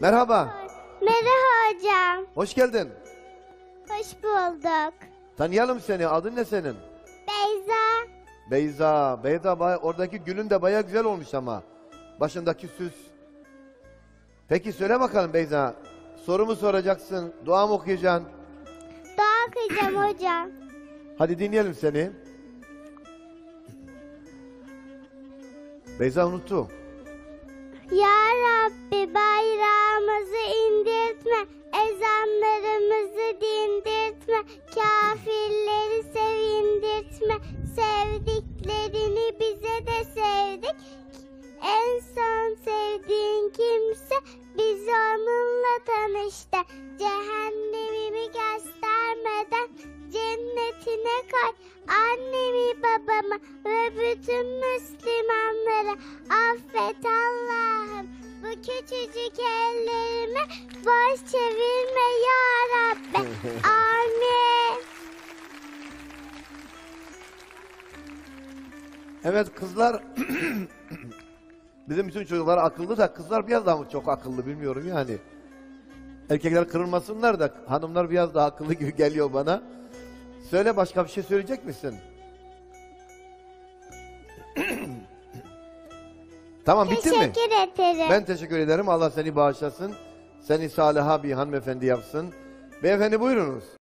Merhaba. Merhaba hocam. Hoş geldin. Hoş bulduk. Tanıyalım seni. Adın ne senin? Beyza. Beyza. Beyza, oradaki gülün de bayağı güzel olmuş ama. Başındaki süs. Peki söyle bakalım Beyza. Sorumu soracaksın. Dua mı okuyacaksın? Dua okuyacağım hocam. Hadi dinleyelim seni. Beyza unuttu. Ya Rabbi bayrağımızı indirtme, ezanlarımızı dindirtme, kafirleri sevindirtme, sevdiklerini bize de sevdik. En son sevdiğin kimse, biz onunla tanıştık. Cehennemimi göstermeden cennetine koy. Annemi, babamı ve bütün Müslümanları affet Allah'ım. Bu küçücük ellerimi boş çevirme ya Rabbi. Amin. Evet kızlar... Bizim bütün çocuklar akıllı da kızlar biraz daha çok akıllı bilmiyorum yani. Erkekler kırılmasınlar da hanımlar biraz daha akıllı gibi geliyor bana. Söyle, başka bir şey söyleyecek misin? Tamam, bitti mi? Teşekkür ederim. Ben teşekkür ederim. Allah seni bağışlasın. Seni saliha bir hanımefendi yapsın. Beyefendi buyurunuz.